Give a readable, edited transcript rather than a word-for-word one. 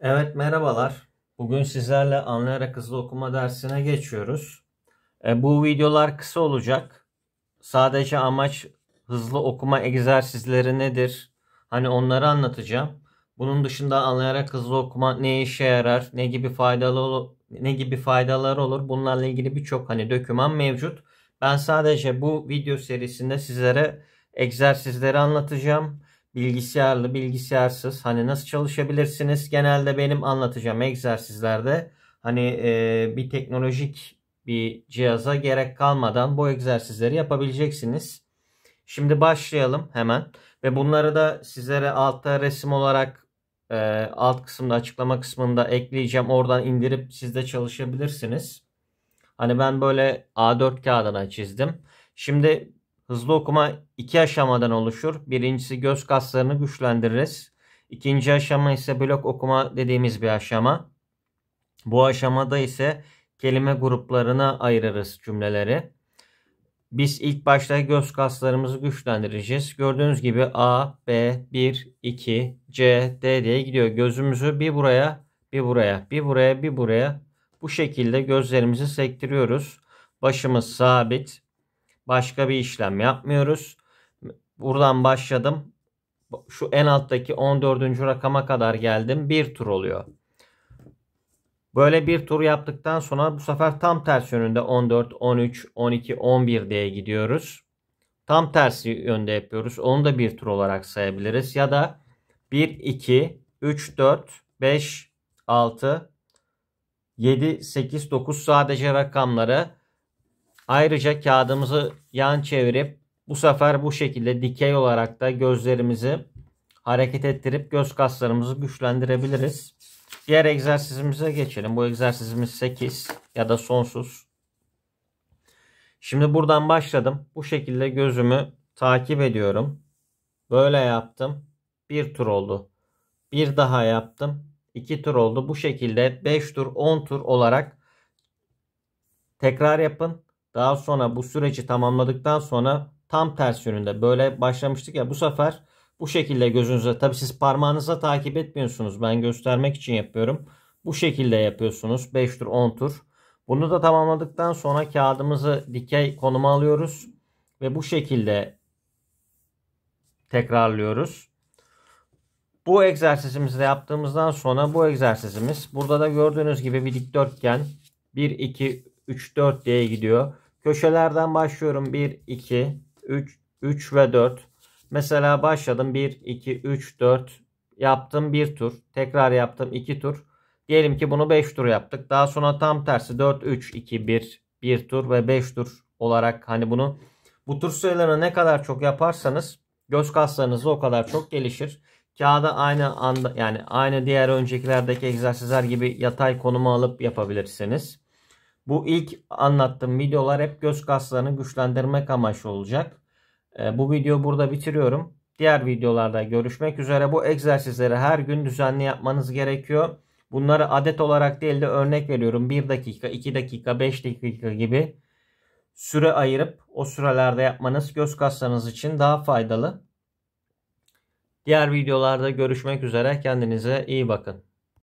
Evet, merhabalar. Bugün sizlerle anlayarak hızlı okuma dersine geçiyoruz. Bu videolar kısa olacak. Sadece amaç hızlı okuma egzersizleri nedir? Hani onları anlatacağım. Bunun dışında anlayarak hızlı okuma ne işe yarar, ne gibi faydaları olur? Bunlarla ilgili birçok doküman mevcut. Ben sadece bu video serisinde sizlere egzersizleri anlatacağım. Bilgisayarlı, bilgisayarsız nasıl çalışabilirsiniz? Genelde benim anlatacağım egzersizlerde bir teknolojik bir cihaza gerek kalmadan bu egzersizleri yapabileceksiniz. Şimdi başlayalım hemen ve bunları da sizlere altta resim olarak alt kısımda, açıklama kısmında ekleyeceğim. Oradan indirip siz de çalışabilirsiniz. Ben böyle A4 kağıdına çizdim. Şimdi hızlı okuma iki aşamadan oluşur. Birincisi göz kaslarını güçlendiririz. İkinci aşama ise blok okuma dediğimiz bir aşama. Bu aşamada ise kelime gruplarına ayırırız cümleleri. Biz ilk başta göz kaslarımızı güçlendireceğiz. Gördüğünüz gibi A, B, 1, 2, C, D diye gidiyor. Gözümüzü bir buraya, bir buraya, bir buraya, bir buraya. Bu şekilde gözlerimizi sektiriyoruz. Başımız sabit. Başka bir işlem yapmıyoruz. Buradan başladım. Şu en alttaki 14. rakama kadar geldim. Bir tur oluyor. Böyle bir tur yaptıktan sonra bu sefer tam tersi yönünde 14, 13, 12, 11 diye gidiyoruz. Tam tersi yönde yapıyoruz. Onu da bir tur olarak sayabiliriz. Ya da 1, 2, 3, 4, 5, 6, 7, 8, 9 sadece rakamları. Ayrıca kağıdımızı yan çevirip bu sefer bu şekilde dikey olarak da gözlerimizi hareket ettirip göz kaslarımızı güçlendirebiliriz. Diğer egzersizimize geçelim. Bu egzersizimiz 8 ya da sonsuz. Şimdi buradan başladım. Bu şekilde gözümü takip ediyorum. Böyle yaptım. Bir tur oldu. Bir daha yaptım. İki tur oldu. Bu şekilde 5 tur, 10 tur olarak tekrar yapın. Daha sonra bu süreci tamamladıktan sonra tam ters yönünde böyle başlamıştık ya, bu sefer bu şekilde gözünüzle, tabi siz parmağınızla takip etmiyorsunuz, ben göstermek için yapıyorum. Bu şekilde yapıyorsunuz 5 tur 10 tur. Bunu da tamamladıktan sonra kağıdımızı dikey konuma alıyoruz ve bu şekilde tekrarlıyoruz. Bu egzersizimizi de yaptığımızdan sonra bu egzersizimiz burada da gördüğünüz gibi bir dikdörtgen 1 2 3 4 diye gidiyor. Köşelerden başlıyorum. 1, 2, 3, 3 ve 4. Mesela başladım. 1, 2, 3, 4. Yaptım bir tur. Tekrar yaptım 2 tur. Diyelim ki bunu 5 tur yaptık. Daha sonra tam tersi 4, 3, 2, 1. 1 tur ve 5 tur olarak bu tur sayılarını ne kadar çok yaparsanız göz kaslarınız o kadar çok gelişir. Kağıda aynı anda, yani aynı diğer öncekilerdeki egzersizler gibi yatay konuma alıp yapabilirsiniz. Bu ilk anlattığım videolar hep göz kaslarını güçlendirmek amaçlı olacak. Bu videoyu burada bitiriyorum. Diğer videolarda görüşmek üzere. Bu egzersizleri her gün düzenli yapmanız gerekiyor. Bunları adet olarak değil de örnek veriyorum. 1 dakika, 2 dakika, 5 dakika gibi süre ayırıp o sürelerde yapmanız göz kaslarınız için daha faydalı. Diğer videolarda görüşmek üzere. Kendinize iyi bakın.